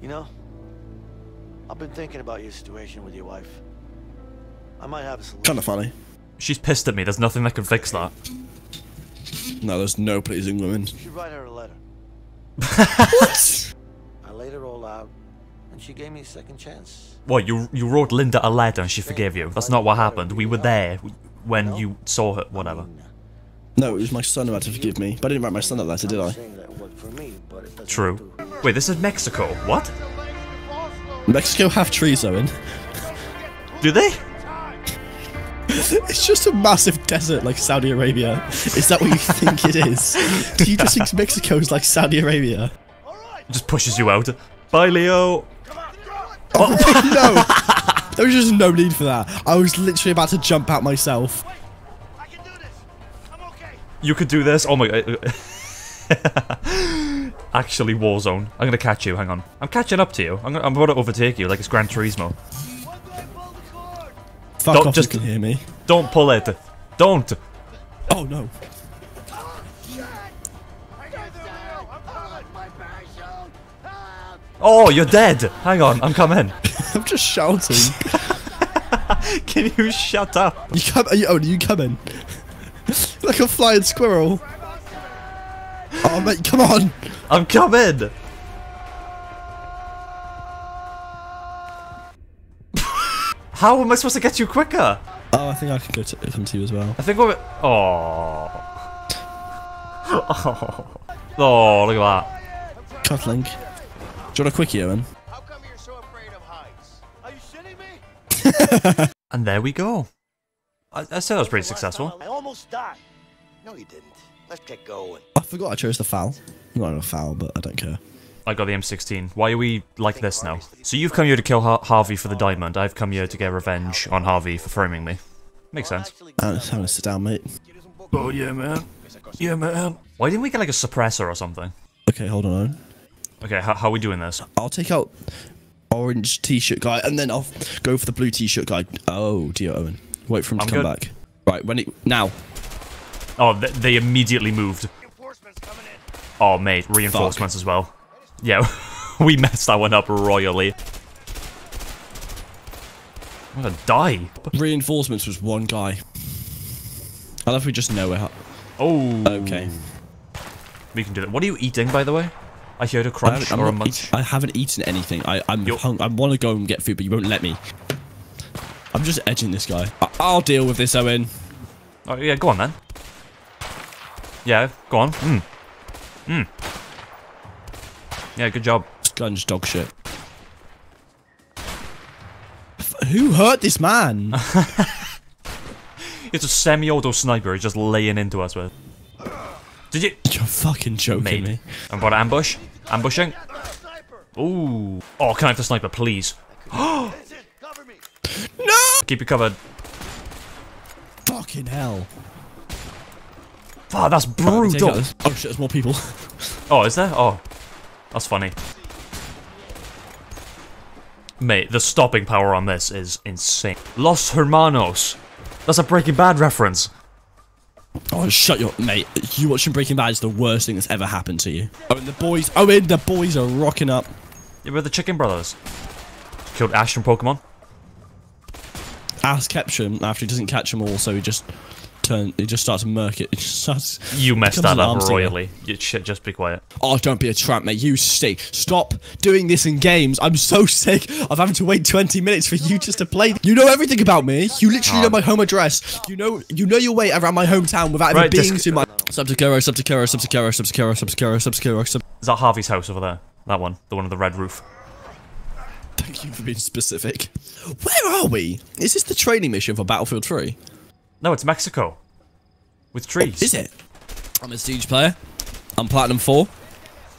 You know, I've been thinking about your situation with your wife. I might have a solution. Kind of funny. She's pissed at me. There's nothing that can fix that. No, there's no pleasing women. You should write her a letter. What? I laid it all out, and she gave me a second chance. What, you wrote Linda a letter and she forgave you? That's not what happened. We were there when you saw her, whatever. No, it was my son who had to forgive me. But I didn't write my son that letter, did I? True. Wait, this is Mexico. What? Mexico have trees, Owen. Do they? It's just a massive desert like Saudi Arabia. Is that what you think it is? Do you just think Mexico is like Saudi Arabia? Just pushes you out. Bye, Leo. Oh, no. There was just no need for that. I was literally about to jump out myself. Wait, I can do this. I'm okay. You could do this? Oh my god. Actually, Warzone. I'm gonna catch you. Hang on. I'm catching up to you. I'm about to overtake you like it's Gran Turismo. Fuck off, just, you can hear me. Don't pull it. Don't. Oh no. Oh, you're dead. Hang on, I'm coming. I'm just shouting. Can you shut up? You come. Oh, you coming? Like a flying squirrel. Oh mate, come on. I'm coming. How am I supposed to get you quicker? Oh, I think I can go to come to you as well. I think we're. Oh. Oh. Oh, look at that. Cufflink. Do you want a quickie, Owen? How come you're so afraid of heights? Are you shitting me? And there we go. I said I was pretty successful. I almost died. No, you didn't. Let's get going. I forgot I chose the foul. I'm not a foul, but I don't care. I got the M16. Why are we like this now? So you've come here to kill Harvey for the diamond. I've come here to get revenge on Harvey for framing me. Makes sense. I'm just having to sit down, mate. Oh, yeah, man. Yeah, man. Why didn't we get, like, a suppressor or something? Okay, hold on. Okay, how are we doing this? I'll take out orange t-shirt guy, and then I'll go for the blue t-shirt guy. Oh, dear, Owen. Wait for him to come back. Right, when it... Now. Oh, they immediately moved. Oh, mate. Reinforcements as well. Yeah, we messed that one up royally. I'm gonna die. Reinforcements was one guy. I love we just know it. Oh. Okay. We can do that. What are you eating, by the way? I heard a crunch or a munch. I haven't eaten anything. I'm hungry. I want to go and get food, but you won't let me. I'm just edging this guy. I'll deal with this, Owen. Oh, yeah, go on, then. Yeah, go on. Mm. Mm. Yeah, good job. Gun's dog shit. Who hurt this man? It's a semi-auto sniper he's just laying into us with. Did you? You're fucking joking me. I'm about to ambush. Ambushing. Ooh. Oh, can I have the sniper, please? No! Keep you covered. Fucking hell. Wow, oh, that's brutal. Oh shit, there's more people. Oh, is there? Oh. That's funny. Mate, the stopping power on this is insane. Los Hermanos. That's a Breaking Bad reference. Oh, shut your... Mate, you watching Breaking Bad is the worst thing that's ever happened to you. Owen, the boys are rocking up. Yeah, we're the Chicken Brothers. Killed Ash from Pokemon. Ash catch him after he doesn't catch them all, so he just... He just starts to murk it. You messed that up royally. You should just be quiet. Oh, don't be a tramp, mate. You stink. Stop doing this in games. I'm so sick of having to wait 20 minutes for you just to play. You know everything about me. You literally know my home address. You know your way around my hometown without ever being to my... Sub-Sakura. Is that Harvey's house over there? That one. The one with the red roof. Thank you for being specific. Where are we? Is this the training mission for Battlefield 3? No, it's Mexico. With trees. Oh, is it? I'm a Siege player. I'm Platinum 4.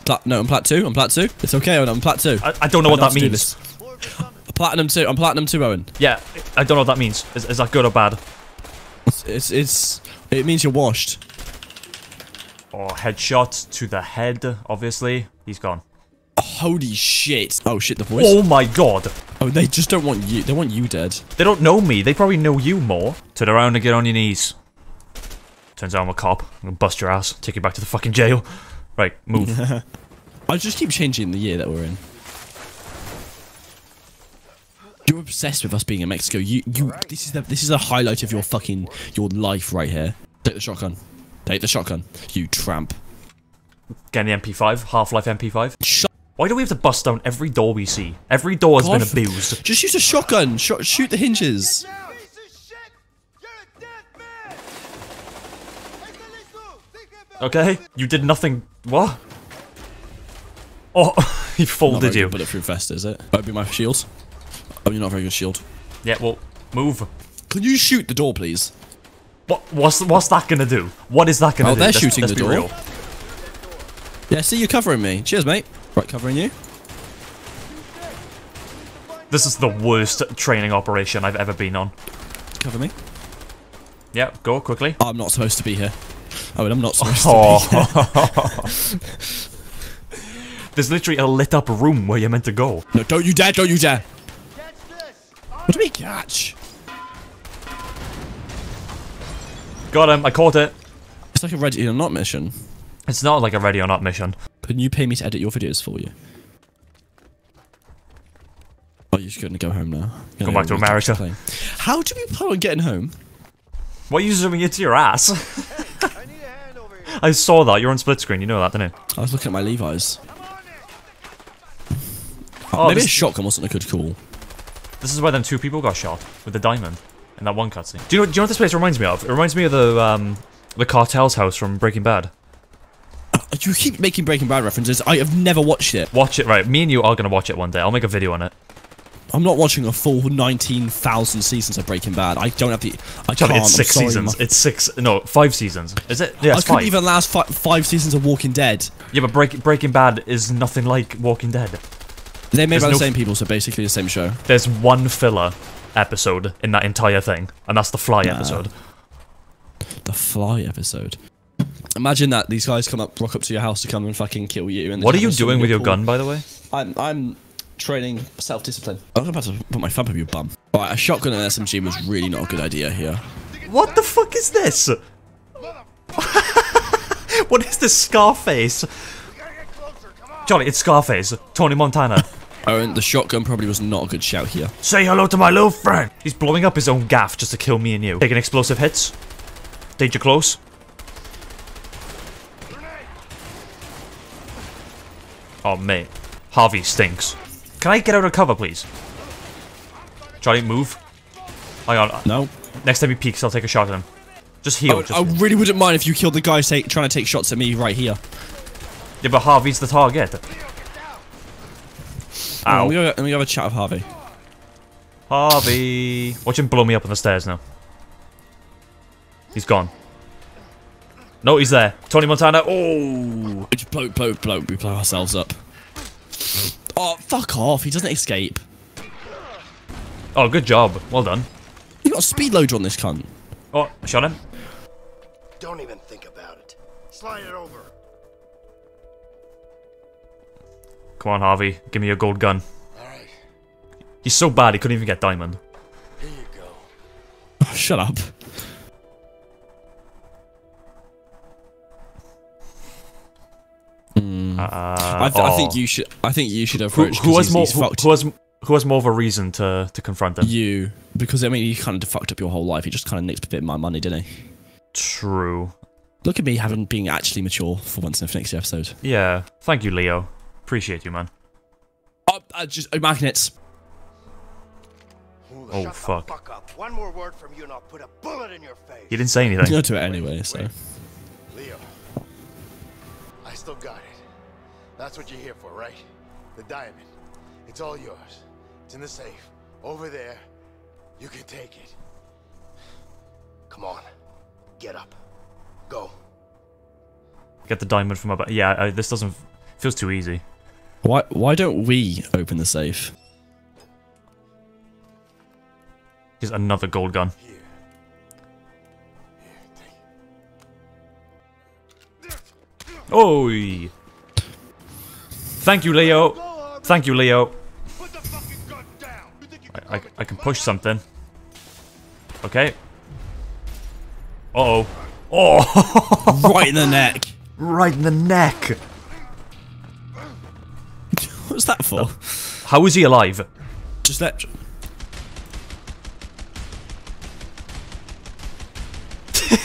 I'm Plat 2. I'm Plat 2. It's okay, Owen. I'm Plat 2. I don't know what that means. Platinum 2. I'm Platinum 2, Owen. Yeah, I don't know what that means. Is that good or bad? It means you're washed. Oh, headshot to the head, obviously. He's gone. Oh, holy shit. Oh, shit, the voice. Oh, my God. Oh, they just don't want you. They want you dead. They don't know me. They probably know you more. Turn around and get on your knees. Turns out I'm a cop. I'm gonna bust your ass. Take you back to the fucking jail. Right, move. I just keep changing the year that we're in. You're obsessed with us being in Mexico. This is the highlight of your fucking life right here. Take the shotgun. Take the shotgun. You tramp. Getting the MP5. Half-Life MP5. Why do we have to bust down every door we see? Every door has been abused. Just use a shotgun. Shoot the hinges. Okay, you did nothing. What? Oh, he folded you. Bulletproof vest, is it? That'd be my shield. Oh, you're not very good shield. Yeah, well, move. Can you shoot the door, please? What's that gonna do? What is that gonna do? Oh, they're shooting the door. Real. Yeah, see, you're covering me. Cheers, mate. Right, covering you. This is the worst training operation I've ever been on. Cover me. Yeah, go quickly. I'm not supposed to be here. I mean, I'm not supposed to be here. There's literally a lit up room where you're meant to go. No, don't you dare, don't you dare. What do we catch? Got him, I caught it. It's like a Ready or Not mission. It's not like a Ready or Not mission. Can you pay me to edit your videos for you? Oh, you're just going to go home now. Go back to America. How do we plan on getting home? Why are you zooming into your ass? I saw that. You're on split screen. You know that, didn't you? I was looking at my Levi's. Oh, maybe a shotgun wasn't a good call. This is where them two people got shot with the diamond in that one cutscene. Do you know what this place reminds me of? It reminds me of the Cartel's house from Breaking Bad. You keep making Breaking Bad references. I have never watched it. Watch it, right? Me and you are gonna watch it one day. I'll make a video on it. I'm not watching a full 19,000 seasons of Breaking Bad. I don't have the. I can't. It's six seasons. It's six. No, five seasons. Is it? Yeah, it's five. I couldn't even last five seasons of Walking Dead. Yeah, but Breaking Bad is nothing like Walking Dead. They're made by the same people, so basically the same show. There's one filler episode in that entire thing, and that's the Fly episode. The Fly episode. Imagine that these guys rock up to your house to come and fucking kill you. And what are you doing with your gun, by the way? I'm training self-discipline. I'm about to put my thumb up your bum. All right, a shotgun and SMG was really not a good idea here. What the fuck is this? What is this, Scarface? Johnny, it's Scarface. Tony Montana. Owen, the shotgun probably was not a good shout here. Say hello to my little friend. He's blowing up his own gaff just to kill me and you. Taking explosive hits. Danger close. Oh, mate. Harvey stinks. Can I get out of cover, please? Charlie, move. Hang on. No. Next time he peeks, I'll take a shot at him. Just heal. I really wouldn't mind if you killed the guy trying to take shots at me right here. Yeah, but Harvey's the target. Ow. Let me have a chat with Harvey. Harvey. Watch him blow me up on the stairs now. He's gone. No, he's there. Tony Montana. Oh! We just blow. We blow ourselves up. Oh, fuck off. He doesn't escape. Oh, good job. Well done. You got a speed loader on this cunt. Oh, I shot him. Don't even think about it. Slide it over. Come on, Harvey. Give me your gold gun. All right. He's so bad he couldn't even get diamond. Here you go. Oh, shut up. I think you should. I think you should approach. Who has more of a reason to confront him? You, because I mean, you kind of fucked up your whole life. He just kind of nicked a bit of my money, didn't he? True. Look at me being actually mature for once in the next episode. Yeah. Thank you, Leo. Appreciate you, man. Just magnets. Oh fuck! Fuck up. One more word from you, and I'll put a bullet in your face. He didn't say anything. He's not to it anyway, so. Leo. I still got it. That's what you're here for, right? The diamond. It's all yours. It's in the safe. Over there. You can take it. Come on. Get up. Go. Get the diamond from my back. Yeah, this doesn't... feels too easy. Why don't we open the safe? Here's another gold gun. Oi! Thank you, Leo. Thank you, Leo. I can push something. Okay. Uh-oh. Oh! Right in the neck. Right in the neck. What's that for? How is he alive? Just let...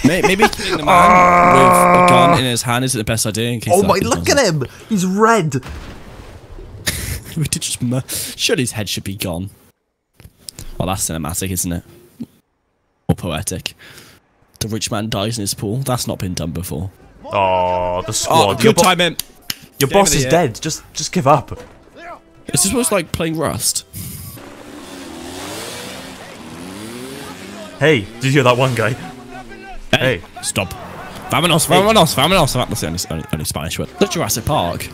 Maybe killing the man with a gun in his hand is the best idea. In case look at him! He's red! We did just surely his head should be gone. Well, that's cinematic, isn't it? Or poetic. The rich man dies in his pool. That's not been done before. Oh, the squad. Oh, good time in. Your boss is dead. Just give up. This is what's like playing Rust. Hey, did you hear that one guy? Hey, stop. Vámonos, vámonos, vámonos. That's the only Spanish word. The Jurassic Park.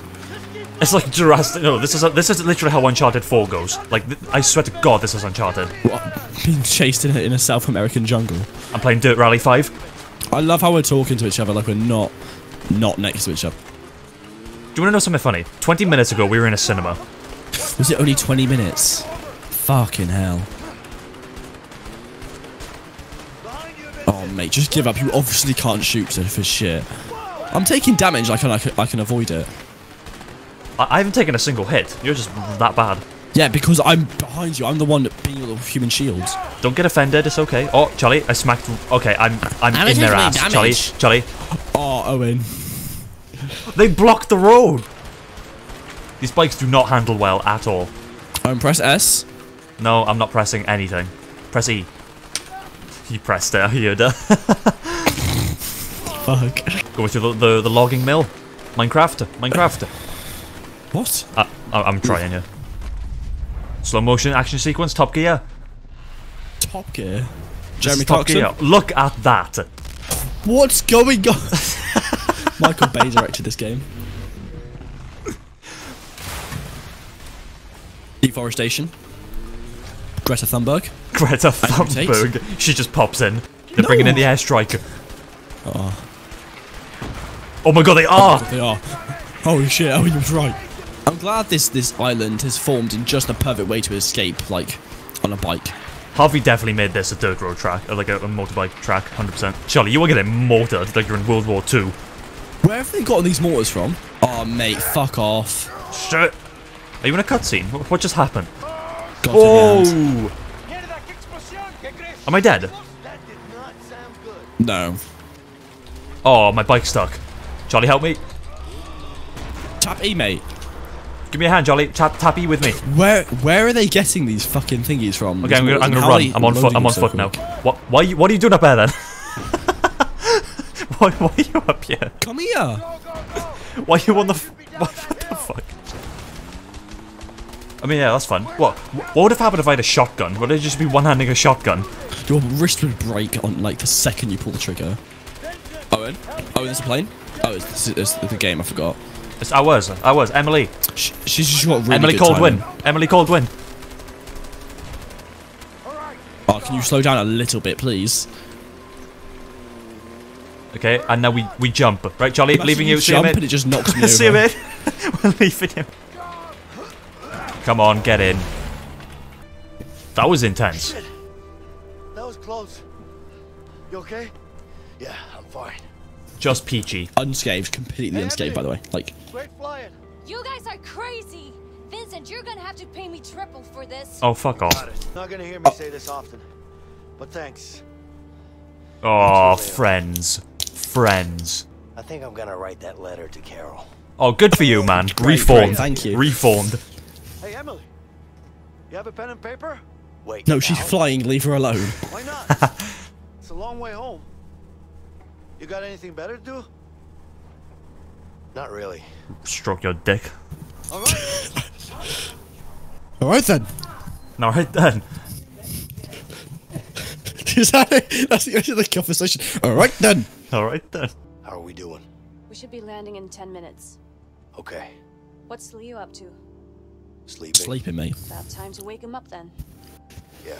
It's like Jurassic. No, this is literally how Uncharted 4 goes. Like, I swear to God, this is Uncharted. What? Being chased in a South American jungle. I'm playing Dirt Rally 5. I love how we're talking to each other like we're not next to each other. Do you want to know something funny? 20 minutes ago, we were in a cinema. Was it only 20 minutes? Fucking hell. Oh mate, just give up. You obviously can't shoot for shit. I'm taking damage. I can avoid it. I haven't taken a single hit. You're just that bad. Yeah, because I'm behind you. I'm the one being your little human shield. Don't get offended. It's okay. Oh, Charlie, I smacked. Okay, I'm in their ass. Damage. Charlie. Oh, Owen. They blocked the road. These bikes do not handle well at all. Press S. No, I'm not pressing anything. Press E. He pressed it. You're done. Fuck. Going through the logging mill. Minecraft. What? I'm trying here. Slow motion action sequence, Top Gear. Top Gear? Jeremy Clarkson? Top Gear. Look at that. What's going on? Michael Bay directed this game. Deforestation. Greta Thunberg. Greta Thunberg. She just pops in. They're bringing in the airstrike. Oh my god, they are! Oh god, they are. Holy shit, Owen was right. I'm glad this island has formed in just a perfect way to escape, like, on a bike. Harvey definitely made this a dirt road track, or like a motorbike track, 100%. Charlie, you are getting mortared like you're in World War II. Where have they gotten these mortars from? Oh, mate, fuck off. Shit. Are you in a cutscene? What just happened? God, oh! Am I dead? That did not sound good. No. Oh, my bike's stuck. Charlie, help me. Tap E, mate. Give me a hand, Jolly. Tap E with me. Where are they getting these fucking thingies from? Okay, I'm gonna run. I'm on foot now. What are you doing up there then? why are you up here? Come here. Why are you on the? What the fuck? I mean, yeah, that's fun. What would have happened if I had a shotgun? Would I just be one-handing a shotgun? Your wrist would break on like the second you pull the trigger. Owen. Oh, there's a plane. Oh, it's the game. I forgot. I was. Emily. She's just got really Emily good Coldwin. Timing. Emily Coldwin. Oh, can you slow down a little bit, please? Okay, and now we jump. Right, Charlie, leaving you. See you, mate. It just knocks me over. See you, mate. We're leaving him. Come on, get in. That was intense. Shit. That was close. You okay? Yeah, I'm fine. Just peachy. Unscathed, completely unscathed, by the way. Like, great flying. You guys are crazy, Vincent. You're gonna have to pay me triple for this. Oh, fuck off. Not gonna hear me say this often, but thanks. Oh, friends. I think I'm gonna write that letter to Carol. Oh, good for you, man. Reformed. Thank you. Reformed. Hey, Emily. You have a pen and paper? Wait. No, she's flying. Leave her alone. Why not? It's a long way home. You got anything better to do? Not really. Stroke your dick. Alright. Alright then. Is that it? That's the end of the conversation. Alright then. How are we doing? We should be landing in 10 minutes. Okay. What's Leo up to? Sleeping. Sleeping, mate. About time to wake him up then. Yeah.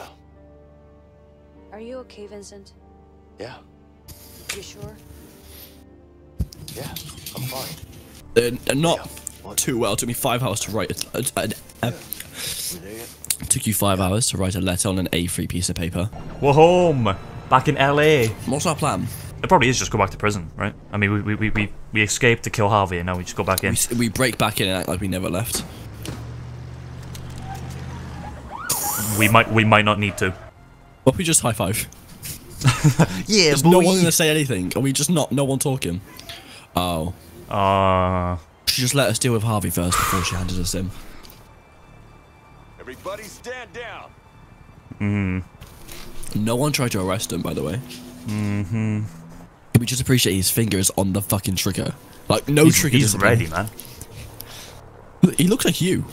Are you okay, Vincent? Yeah. You sure? Yeah, I'm fine. Not too well. It took me 5 hours to write it. Took you 5 hours to write a letter on an A3 piece of paper. We're home, back in LA. What's our plan? It probably is just go back to prison, right? I mean, we escaped to kill Harvey, and now we just go back in. We break back in and act like we never left. We might not need to. What if we just high five? Yeah, boy. No one's gonna say anything. Are we just not? No one talking. Oh. She just let us deal with Harvey first before she handed us him. Everybody stand down. No one tried to arrest him, by the way. We just appreciate his fingers on the fucking trigger. Like, no trigger. He's ready, man. He looks like you.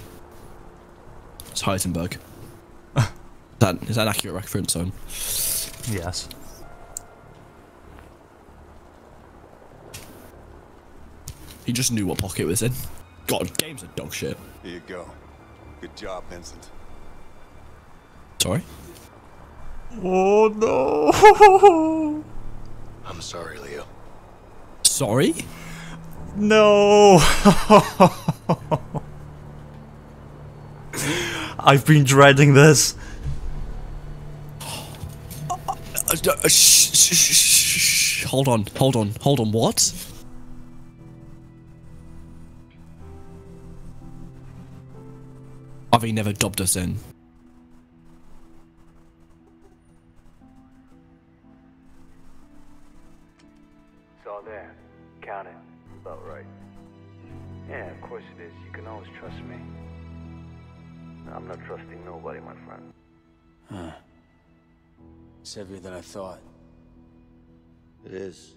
It's Heisenberg. Is that an accurate reference, son? Yes. He just knew what pocket it was in. God, games are dog shit. Here you go. Good job, Vincent. Sorry? Oh, no. I'm sorry, Leo. Sorry? No. I've been dreading this. Hold on, what? Harvey never dubbed us in. It's all there. Count it. About right. Yeah, of course it is. You can always trust me. I'm not trusting nobody, my friend. Huh. It's heavier than I thought. It is.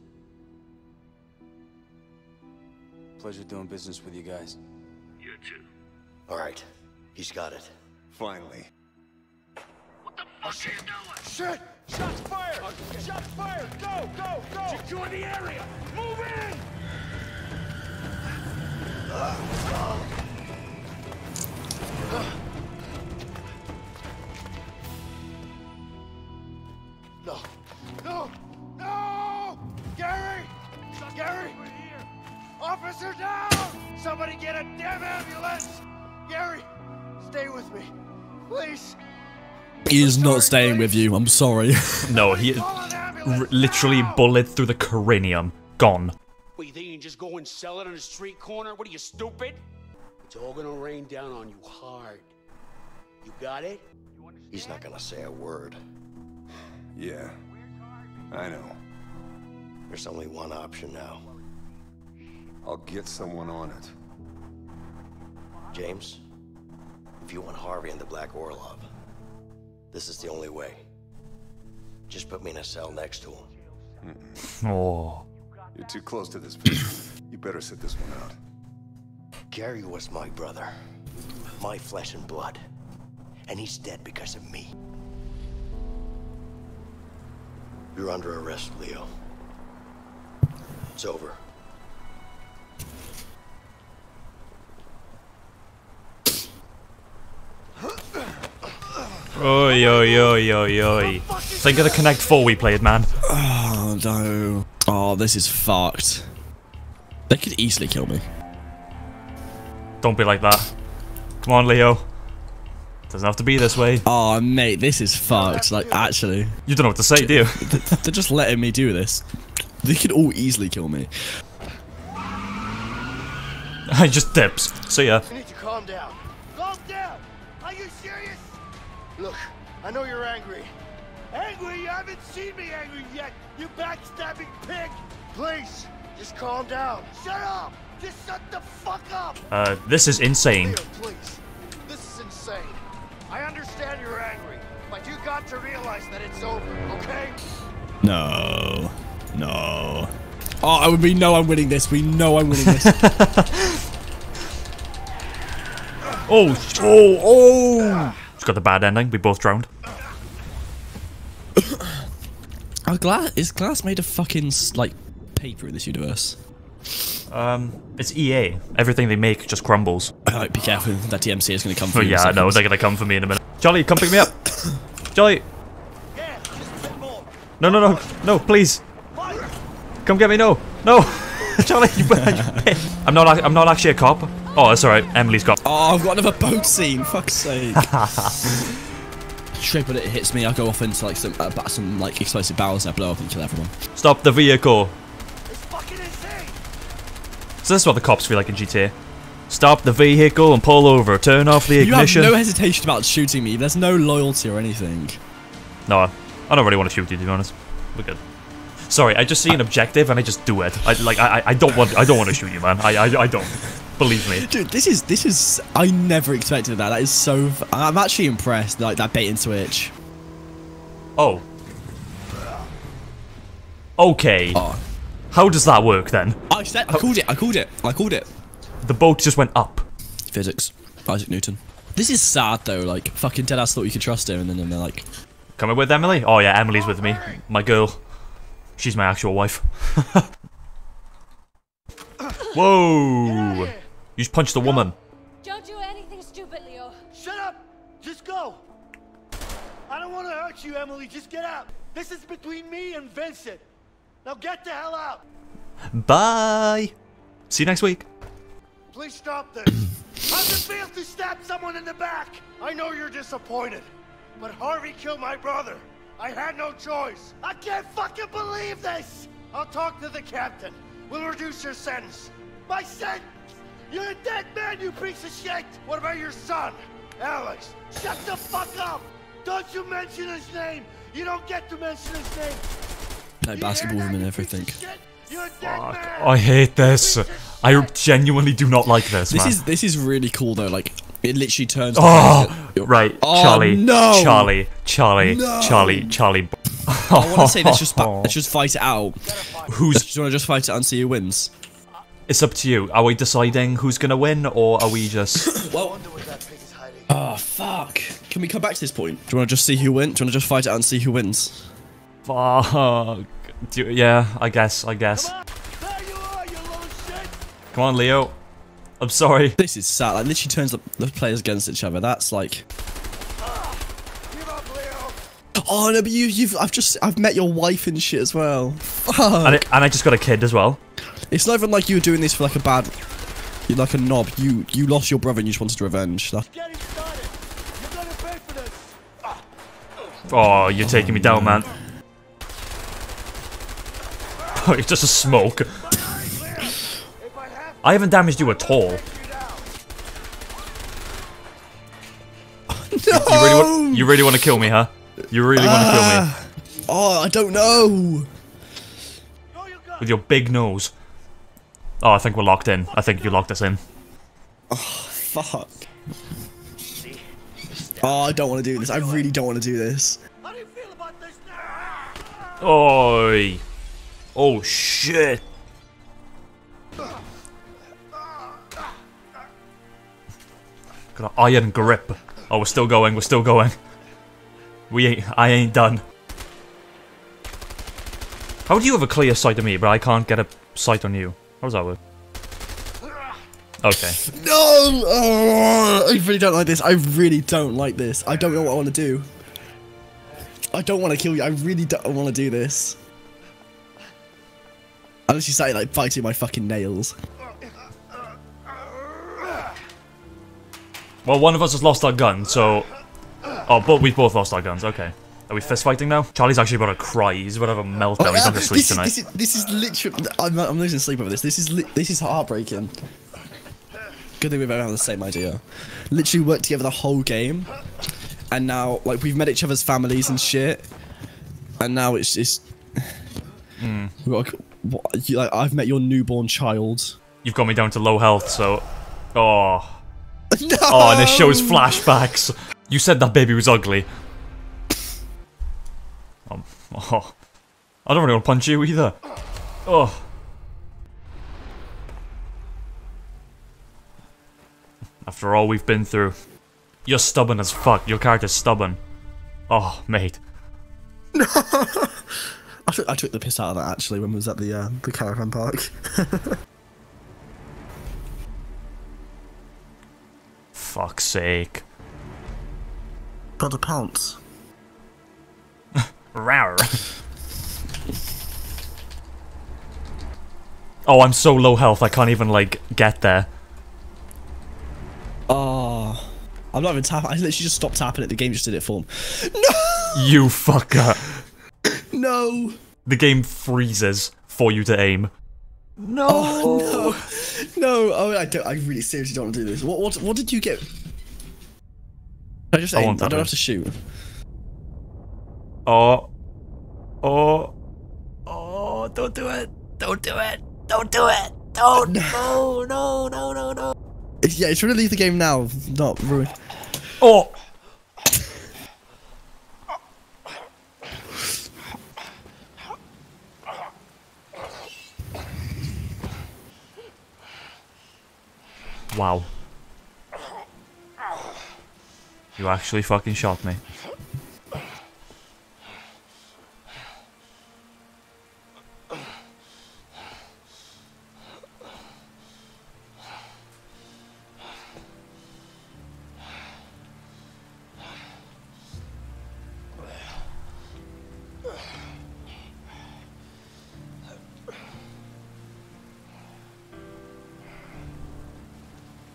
Pleasure doing business with you guys. You too. All right. He's got it. Finally. What the fuck are you doing? Shit! Shots fired! Shots fired! Go! Go! Go! Secure the area! Move in! No! No! No! Gary! Gary! Officer down! Somebody get a damn ambulance! Gary! Stay with me, please. He is not staying with you. I'm sorry. No, he literally bullet through the cranium. Gone. What, you think you can just go and sell it on a street corner? What are you, stupid? It's all gonna rain down on you hard. You got it? He's not gonna say a word. Yeah, I know. There's only one option now. I'll get someone on it. James? If you want Harvey and the Black Orlov, this is the only way. Just put me in a cell next to him. Oh. You're too close to this person. You better sit this one out. Gary was my brother. My flesh and blood. And he's dead because of me. You're under arrest, Leo. It's over. Oi, oi, oi, oi, oi. Think of the Connect 4 we played, man. Oh, no. Oh, this is fucked. They could easily kill me. Don't be like that. Come on, Leo. Doesn't have to be this way. Oh, mate, this is fucked. Like, actually. You don't know what to say, do you? They're just letting me do this. They could all easily kill me. I just dips. See ya. You need to calm down. Calm down! Are you serious? Look, I know you're angry. Angry? You haven't seen me angry yet, you backstabbing pig! Please, just calm down. Shut up! Just shut the fuck up! This is insane. Leo, please. This is insane. I understand you're angry, but you got to realize that it's over, okay? No. No. Oh, we know I'm winning this. We know I'm winning this. Oh. It's got the bad ending. We both drowned. Our glass is glass made of fucking like paper in this universe. It's EA. Everything they make just crumbles. Right, be careful. That DMC is going to come for me. Yeah, I know they're going to come for me in a minute. Jolly, come pick me up. Jolly. Yeah, just a bit more. No, please. Come get me. No, Jolly. I'm not actually a cop. Oh, that's alright. Emily's got. Oh, I've got another boat scene. Fuck's sake. Triple it hits me. I go off into like some like explosive barrels and I blow up and kill everyone. Stop the vehicle. It's fucking insane. So this is what the cops feel like in GTA. Stop the vehicle and pull over. Turn off the ignition. You have no hesitation about shooting me. There's no loyalty or anything. No, I don't really want to shoot you, to be honest. We're good. Sorry, I just see an objective and I just do it. I don't want to shoot you, man. I don't. Believe me. Dude, this is I never expected that. That is so. I'm actually impressed. Like that bait and switch. Oh. Okay. Oh. How does that work then? I called it. The boat just went up. Physics. Isaac Newton. This is sad though. Like fucking dead ass thought you could trust her, and then they're like, "Coming with Emily?" Oh yeah, Emily's with me. My girl. She's my actual wife. Whoa! You just punched the woman. Don't do anything stupid, Leo. Shut up! Just go! I don't want to hurt you, Emily. Just get out. This is between me and Vincent. Now get the hell out. Bye. See you next week. Please stop this. How'd it feel to stab someone in the back? I know you're disappointed, but Harvey killed my brother. I had no choice. I can't fucking believe this! I'll talk to the captain. We'll reduce your sentence. My sentence? You're a dead man, you piece of shit! What about your son? Alex, shut the fuck up! Don't you mention his name! You don't get to mention his name! Play basketball and everything. You're a dead fuck, man. I hate this. I genuinely do not like this, man. This is really cool though, like... It literally turns. Oh, right, oh, Charlie, no. Charlie, no. Charlie. I want to say let's just fight it out. Who's? Do you want to just fight it and see who wins? It's up to you. Are we deciding who's gonna win, or are we just? Well, I wonder where that pig is hiding. Oh fuck! Can we come back to this point? Do you want to just see who wins? Do you want to just fight it and see who wins? Fuck. Yeah, I guess. Come on, there you are, you little shit. Come on, Leo. I'm sorry. This is sad. Like literally turns the players against each other. That's like. Give up, Leo. Oh no, but I've met your wife and shit as well. Fuck. And I just got a kid as well. It's not even like you were doing this for like a bad, like a knob. You lost your brother and you just wanted revenge. That... You're gonna pay for this. Oh, you're taking me down, man. Oh, it's just a smoke. I haven't damaged you at all. No! You really want to kill me, huh? You really want to kill me? Oh, I don't know. With your big nose. Oh, I think we're locked in. I think you locked us in. Oh, fuck. Oh, I don't want to do this. I really don't want to do this. How do you feel about this now? Oi. Oh, shit. Got an iron grip. Oh, we're still going. I ain't done. How do you have a clear sight of me, but I can't get a sight on you? How does that work? Okay. No! Oh, I really don't like this. I don't know what I want to do. I don't want to kill you. I really don't want to do this. Unless you started like biting my fucking nails. Well, one of us has lost our gun, so... Oh, but we both lost our guns, okay. Are we fist fighting now? Charlie's actually about to cry, he's about to have a meltdown, he's not gonna sleep tonight. This is literally... I'm losing sleep over this, this is heartbreaking. Good thing we've ever had the same idea. Literally worked together the whole game, and now, like, we've met each other's families and shit, and now it's just... Like, I've met your newborn child. You've got me down to low health, so... Oh... No! Oh, and it shows flashbacks. You said that baby was ugly. Oh, I don't really want to punch you either. Oh. After all we've been through. You're stubborn as fuck. Your character's stubborn. Oh, mate. I took the piss out of that, actually, when we was at the caravan park. Fuck's sake. Got a pounce. Rawr. Oh, I'm so low health, I can't even, like, get there. Oh. I'm not even tapping, I literally just stopped tapping it, the game just did it for me. No! You fucker. No. The game freezes for you to aim. No! Oh, no. No, oh, I really seriously don't want to do this. What did you get? I just aim. I don't have to shoot. Oh. Oh. don't do it. Don't do it. Don't do it. Don't. No, no, no, no, no. Yeah, you should leave the game now, not ruin. Oh. Wow. You actually fucking shot me.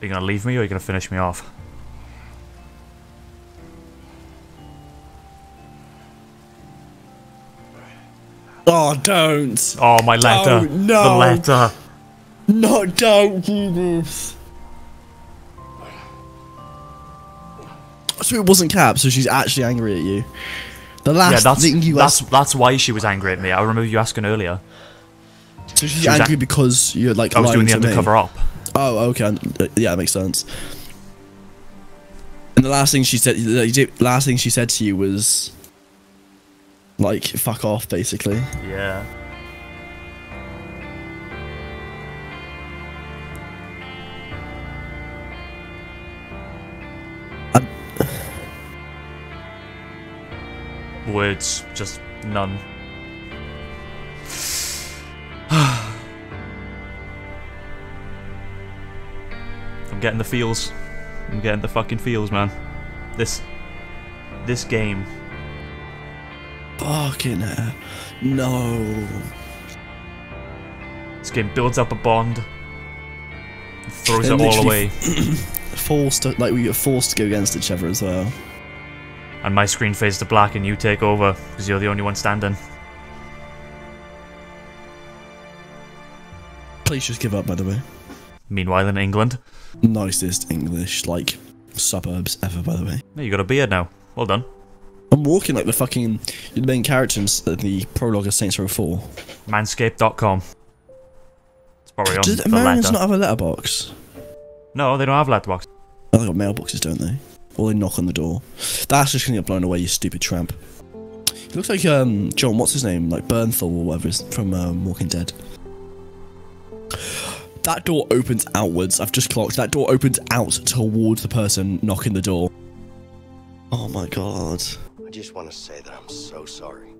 Are you gonna leave me or are you gonna finish me off? Oh, don't! Oh, my letter! Don't, no! The letter! No, don't do this! So it wasn't Cap, so she's actually angry at you. The last thing you asked... that's why she was angry at me. I remember you asking earlier. So she's angry because you're like, I was doing the undercover op. Oh, okay. Yeah, that makes sense. And the last thing she said, to you was, like, fuck off, basically. Yeah. Words, just none. I'm getting the feels. I'm getting the fucking feels, man. This game. Fucking hell. No. This game builds up a bond. And throws it all away. We get forced to go against each other as well. And my screen fades to black and you take over, because you're the only one standing. Please just give up, by the way. Meanwhile, in England. Nicest English, like, suburbs ever, by the way. Yeah, you got a beard now. Well done. I'm walking like the fucking main character in the prologue of Saints Row 4. Manscaped.com. It's probably on the letter. Did Americans not have a letterbox? No, they don't have letterbox. Oh, they got mailboxes, don't they? Or they knock on the door. That's just gonna get blown away, you stupid tramp. He looks like, John, what's his name? Like, Bernthal or whatever, from Walking Dead. That door opens outwards. I've just clocked. That door opens out towards the person knocking the door. Oh my god. I just want to say that I'm so sorry.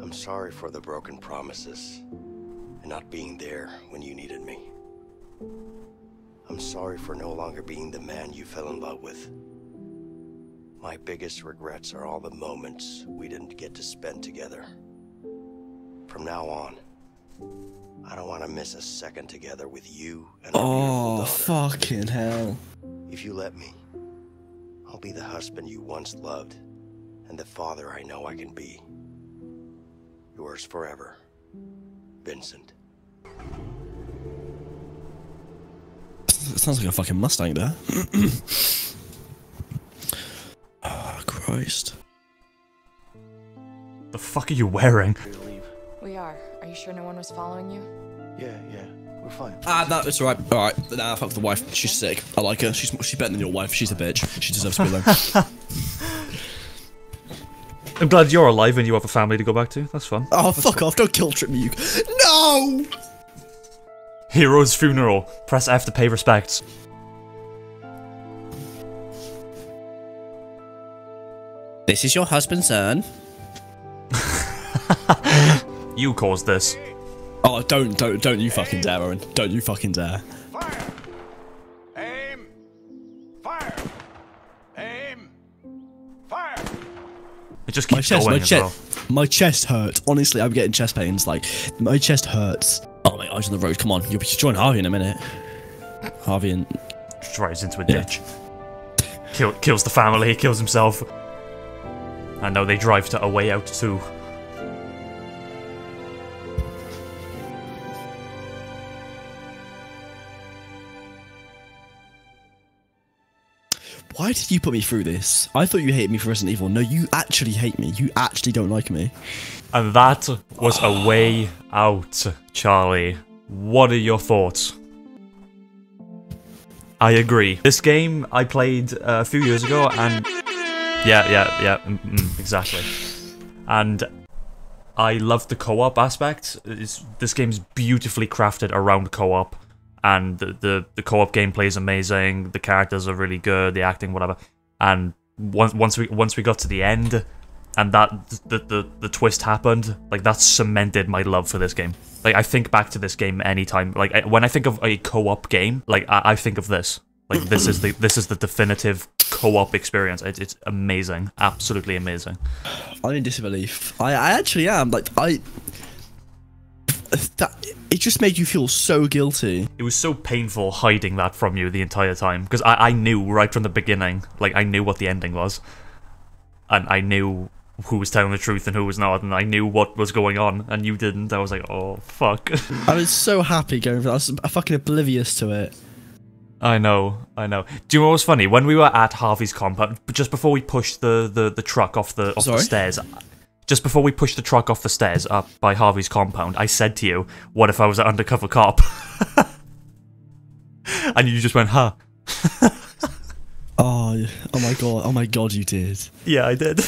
I'm sorry for the broken promises and not being there when you needed me. I'm sorry for no longer being the man you fell in love with. My biggest regrets are all the moments we didn't get to spend together. From now on, I don't want to miss a second together with you and our beautiful daughter. Fucking hell. If you let me, I'll be the husband you once loved and the father I know I can be. Yours forever, Vincent. Sounds like a fucking Mustang there. Oh, Christ. The fuck are you wearing? We are. Are you sure no one was following you? Yeah, yeah. We're fine. Ah, no, it's alright. Alright. Nah, fuck the wife. She's sick. I like her. She's better than your wife. She's a bitch. She deserves to be alone. I'm glad you're alive and you have a family to go back to. That's fun. Oh, fuck off. Don't guilt trip me, you. No! Hero's funeral. Press F to pay respects. This is your husband's urn. You caused this. Oh, don't you fucking dare, Owen. Don't you fucking dare. Fire! Aim! Fire! Aim! Fire! It just keeps going as well. My chest hurts. Honestly, I'm getting chest pains. Like, my chest hurts. Oh, my eyes on the road. Come on. You'll be joining Harvey in a minute. Harvey and... drives into a ditch. Kills the family. He kills himself. And now they drive to A Way Out 2. Why did you put me through this? I thought you hated me for Resident Evil. No, you actually hate me. You actually don't like me. And that was A Way Out, Charlie. What are your thoughts? I agree. This game I played a few years ago, and exactly. And I love the co-op aspect. This game's beautifully crafted around co-op, and the co-op gameplay is amazing. The characters are really good. The acting, whatever. And once we got to the end, and that the twist happened, like that cemented my love for this game. Like I think back to this game anytime. Like when I think of a co-op game, like I think of this. Like this is the definitive co-op experience. It's amazing, absolutely amazing. I'm in disbelief. I actually am. Like it just made you feel so guilty. It was so painful hiding that from you the entire time, because I knew right from the beginning. Like I knew what the ending was, and I knew who was telling the truth and who was not, and I knew what was going on, and you didn't. I was like, oh fuck. I was so happy going for that. I was fucking oblivious to it. I know, I know. Do you know what was funny? When we were at Harvey's compound, just before we pushed the truck off the stairs, just before we pushed the truck off the stairs up by Harvey's compound, I said to you, "What if I was an undercover cop?" And you just went, "Huh." Oh my god, you did. Yeah, I did.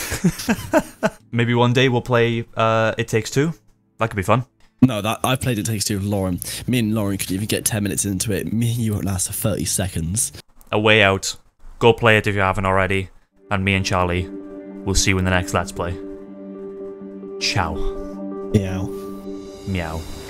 Maybe one day we'll play It Takes Two. That could be fun. No, I've played It Takes Two with Lauren. Me and Lauren could even get 10 minutes into it. Me and you won't last for 30 seconds. A Way Out. Go play it if you haven't already. And me and Charlie, we'll see you in the next Let's Play. Ciao. Meow. Meow.